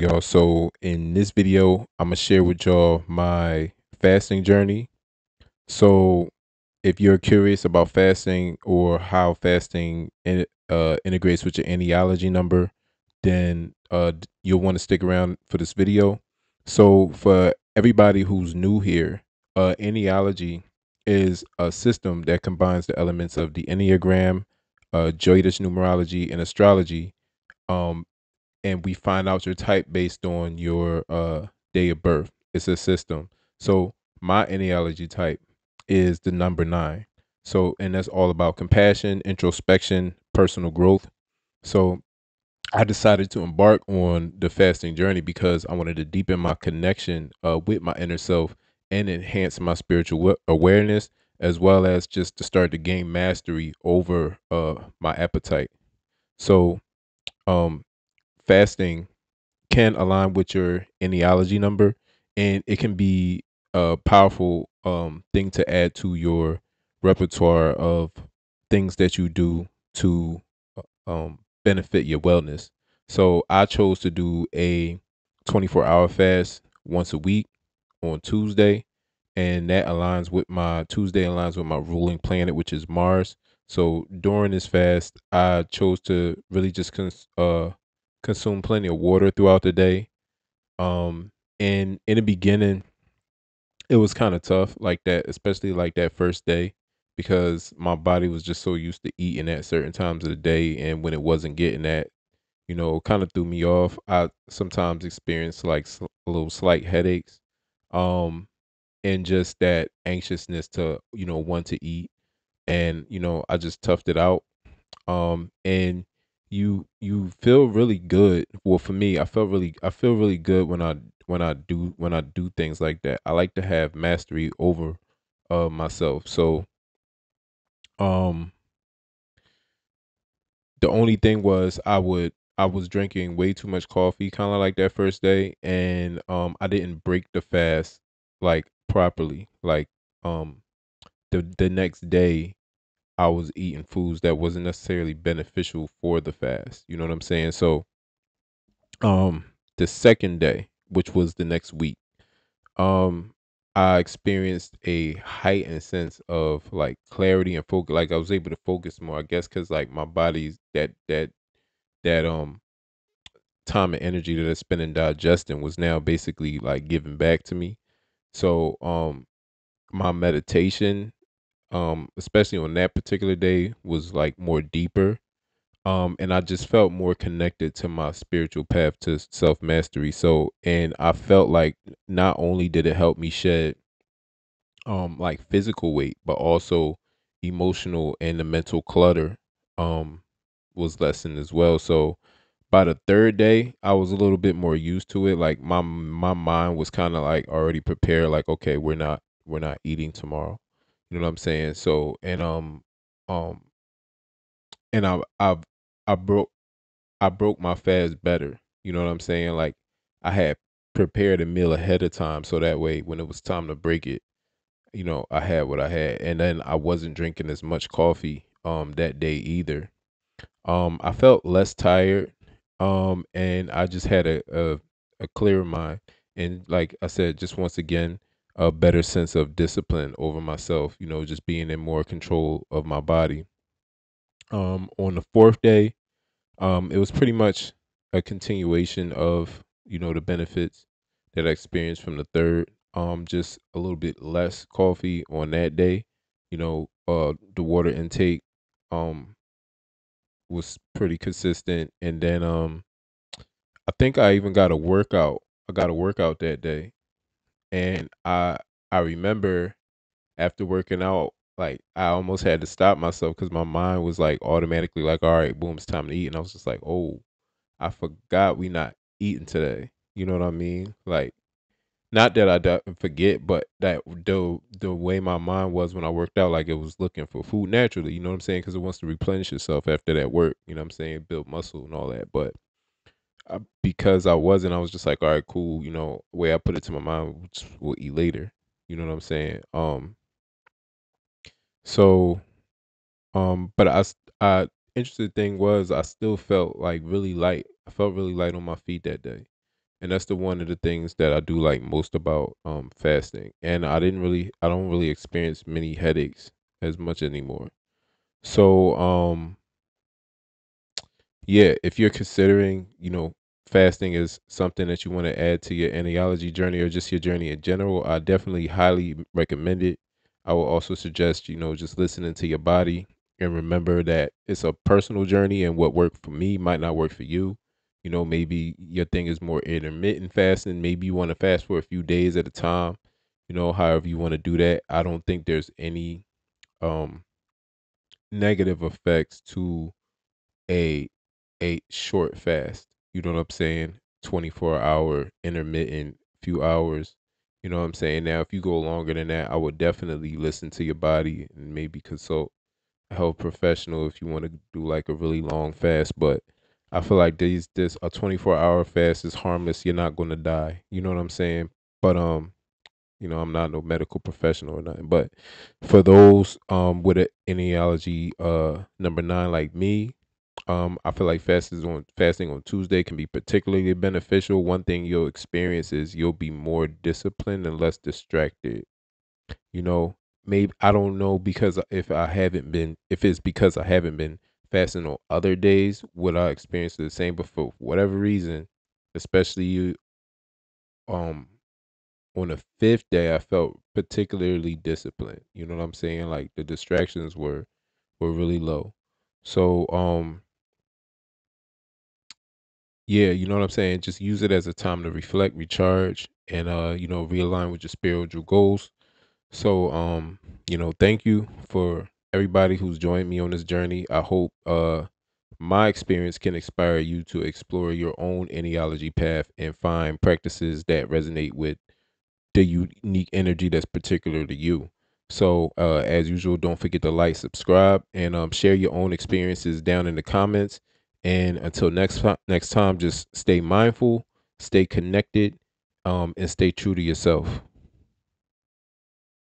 y'all. So in this video, I'm gonna share with y'all my fasting journey. So if you're curious about fasting or how fasting integrates with your ennealogy number, then you'll want to stick around for this video. So for everybody who's new here, ennealogy is a system that combines the elements of the enneagram, Jyotish numerology, and astrology, and we find out your type based on your day of birth. It's a system. So my ennealogy type is the number 9. So, and that's all about compassion, introspection, personal growth. So I decided to embark on the fasting journey because I wanted to deepen my connection with my inner self and enhance my spiritual awareness, as well as just to start to gain mastery over my appetite. So fasting can align with your ennealogy number, and it can be a powerful thing to add to your repertoire of things that you do to benefit your wellness. So I chose to do a 24-hour fast once a week on Tuesday, and that aligns with my ruling planet, which is Mars. So during this fast, I chose to really just consume plenty of water throughout the day. And in the beginning, it was kind of tough, like that, especially like that first day, because my body was just so used to eating at certain times of the day, and when it wasn't getting that, you know, kind of threw me off. I sometimes experienced like little slight headaches, and just that anxiousness to, you know, want to eat, and you know, I just toughed it out. And you feel really good. Well, for me, I feel really good when I do things like that. I like to have mastery over myself. So the only thing was I was drinking way too much coffee, kind of like that first day, and I didn't break the fast like properly. Like the next day I was eating foods that wasn't necessarily beneficial for the fast. You know what I'm saying? So the second day, which was the next week, I experienced a heightened sense of like clarity and focus. Like I was able to focus more, I guess, because like my body's that time and energy that I spent in digesting was now basically like given back to me. So my meditation, especially on that particular day, was like more deeper. And I just felt more connected to my spiritual path to self-mastery. So, and I felt like not only did it help me shed like physical weight, but also emotional, and the mental clutter was lessened as well. So by the third day, I was a little bit more used to it. Like my mind was kind of like already prepared, like, okay, we're not eating tomorrow. You know what I'm saying? So, and I broke my fast better. You know what I'm saying? Like I had prepared a meal ahead of time, so that way when it was time to break it, you know, I had what I had. And then I wasn't drinking as much coffee that day either. I felt less tired, and I just had a clearer mind, and like I said, just once again, a better sense of discipline over myself, you know, just being in more control of my body. On the fourth day, it was pretty much a continuation of, you know, the benefits that I experienced from the third. Just a little bit less coffee on that day. You know, the water intake was pretty consistent, and then I think I even got a workout. I got a workout that day, and I remember after working out, like I almost had to stop myself because my mind was like automatically like, all right, boom, it's time to eat. And I was just like, oh, I forgot we not eating today. You know what I mean? Like, not that I don't forget, but that the way my mind was when I worked out, like it was looking for food naturally. You know what I'm saying? Because it wants to replenish itself after that work. You know what I'm saying? Build muscle and all that. But because I was just like, all right, cool. You know, the way I put it to my mind, we'll eat later. You know what I'm saying? So, but interesting thing was I still felt like really light. I felt really light on my feet that day. And that's the one of the things that I do like most about fasting. And I don't really experience many headaches as much anymore. So yeah, if you're considering, fasting is something that you want to add to your enneagram journey or just your journey in general, I definitely highly recommend it. I will also suggest, just listening to your body and remember that it's a personal journey, and what worked for me might not work for you. Maybe your thing is more intermittent fasting. Maybe you want to fast for a few days at a time, however you want to do that. I don't think there's any negative effects to a short fast. You know what I'm saying? 24-hour intermittent, few hours. You know what I'm saying? Now, if you go longer than that, I would definitely listen to your body and maybe consult a health professional if you want to do like a really long fast. But I feel like a 24-hour fast is harmless. You're not going to die. You know what I'm saying? But I'm not no medical professional or nothing. But for those with an enneagram number 9 like me, I feel like fasting on Tuesday can be particularly beneficial. One thing you'll experience is you'll be more disciplined and less distracted. Maybe I don't know, because if it's because I haven't been fasting on other days, would I experience the same? But for whatever reason, especially on the 5th day, I felt particularly disciplined. You know what I'm saying? Like the distractions were really low. So, yeah, you know what I'm saying? Just use it as a time to reflect, recharge, and, realign with your spiritual goals. So, thank you for everybody who's joined me on this journey. I hope, my experience can inspire you to explore your own enneagram path and find practices that resonate with the unique energy that's particular to you. So as usual, don't forget to like, subscribe, and share your own experiences down in the comments. And until next time, just stay mindful, stay connected, and stay true to yourself.